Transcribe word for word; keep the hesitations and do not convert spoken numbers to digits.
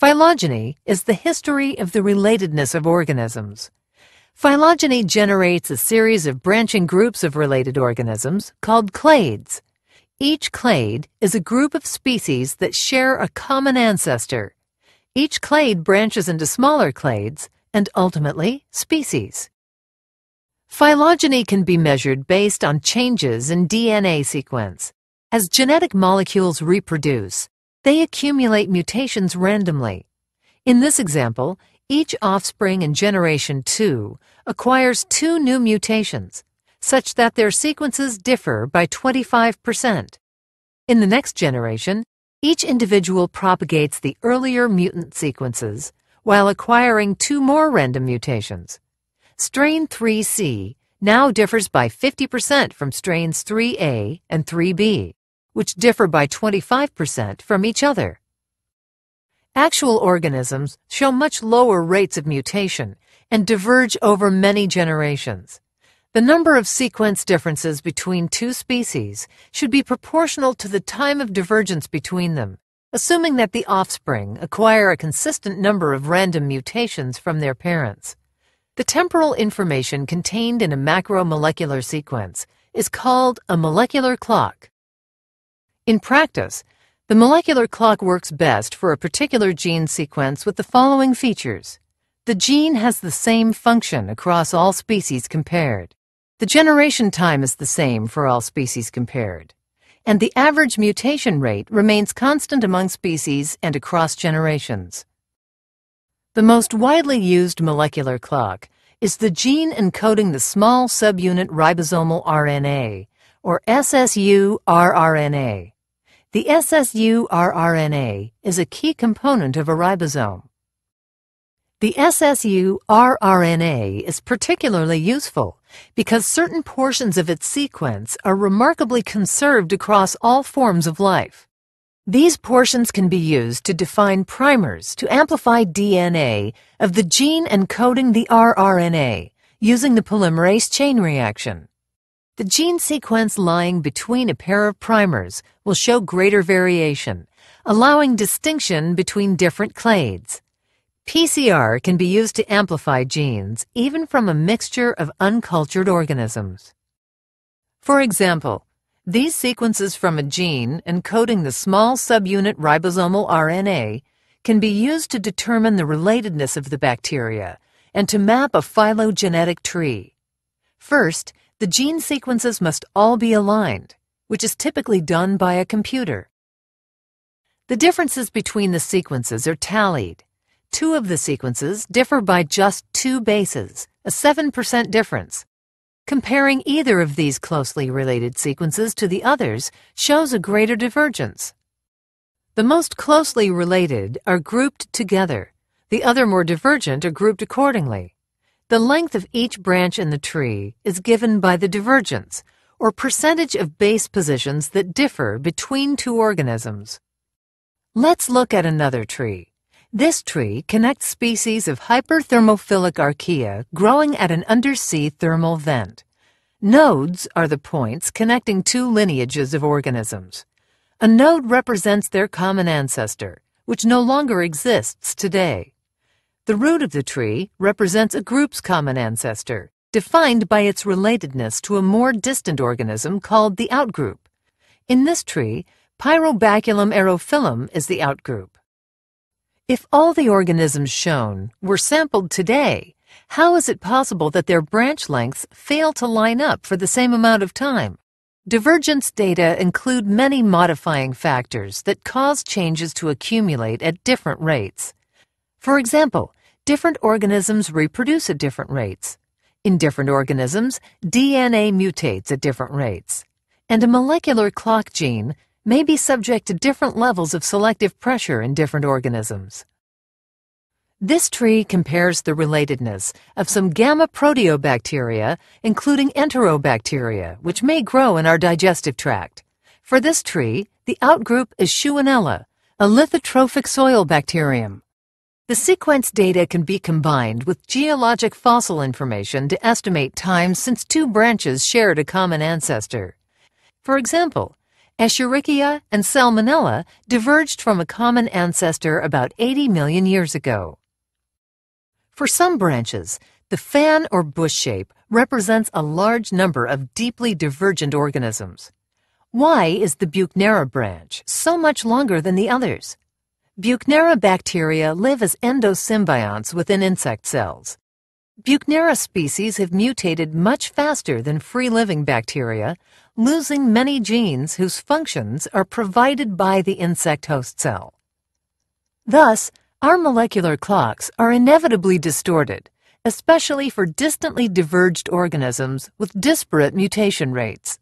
Phylogeny is the history of the relatedness of organisms. Phylogeny generates a series of branching groups of related organisms called clades. Each clade is a group of species that share a common ancestor. Each clade branches into smaller clades and ultimately species. Phylogeny can be measured based on changes in D N A sequence. As genetic molecules reproduce, they accumulate mutations randomly. In this example, each offspring in generation two acquires two new mutations, such that their sequences differ by twenty-five percent. In the next generation, each individual propagates the earlier mutant sequences while acquiring two more random mutations. Strain three C now differs by fifty percent from strains three A and three B, which differ by twenty-five percent from each other. Actual organisms show much lower rates of mutation and diverge over many generations. The number of sequence differences between two species should be proportional to the time of divergence between them, assuming that the offspring acquire a consistent number of random mutations from their parents. The temporal information contained in a macromolecular sequence is called a molecular clock. In practice, the molecular clock works best for a particular gene sequence with the following features. The gene has the same function across all species compared. The generation time is the same for all species compared, and the average mutation rate remains constant among species and across generations. The most widely used molecular clock is the gene encoding the small subunit ribosomal R N A, or S S U rRNA. The S S U rRNA is a key component of a ribosome. The S S U rRNA is particularly useful because certain portions of its sequence are remarkably conserved across all forms of life. These portions can be used to define primers to amplify D N A of the gene encoding the rRNA using the polymerase chain reaction. The gene sequence lying between a pair of primers will show greater variation, allowing distinction between different clades. P C R can be used to amplify genes even from a mixture of uncultured organisms. For example, these sequences from a gene encoding the small subunit ribosomal R N A can be used to determine the relatedness of the bacteria and to map a phylogenetic tree. First, the gene sequences must all be aligned, which is typically done by a computer. The differences between the sequences are tallied. Two of the sequences differ by just two bases, a seven percent difference. Comparing either of these closely related sequences to the others shows a greater divergence. The most closely related are grouped together. The other more divergent are grouped accordingly. The length of each branch in the tree is given by the divergence, or percentage of base positions that differ between two organisms. Let's look at another tree. This tree connects species of hyperthermophilic archaea growing at an undersea thermal vent. Nodes are the points connecting two lineages of organisms. A node represents their common ancestor, which no longer exists today. The root of the tree represents a group's common ancestor, defined by its relatedness to a more distant organism called the outgroup. In this tree, Pyrobaculum aerophyllum is the outgroup. If all the organisms shown were sampled today, how is it possible that their branch lengths fail to line up for the same amount of time? Divergence data include many modifying factors that cause changes to accumulate at different rates. For example, different organisms reproduce at different rates. In different organisms, D N A mutates at different rates. And a molecular clock gene may be subject to different levels of selective pressure in different organisms. This tree compares the relatedness of some gamma-proteobacteria, including enterobacteria, which may grow in our digestive tract. For this tree, the outgroup is Shewanella, a lithotrophic soil bacterium. The sequence data can be combined with geologic fossil information to estimate time since two branches shared a common ancestor. For example, Escherichia and Salmonella diverged from a common ancestor about eighty million years ago. For some branches, the fan or bush shape represents a large number of deeply divergent organisms. Why is the Buchnera branch so much longer than the others? Buchnera bacteria live as endosymbionts within insect cells. Buchnera species have mutated much faster than free-living bacteria, losing many genes whose functions are provided by the insect host cell. Thus, our molecular clocks are inevitably distorted, especially for distantly diverged organisms with disparate mutation rates.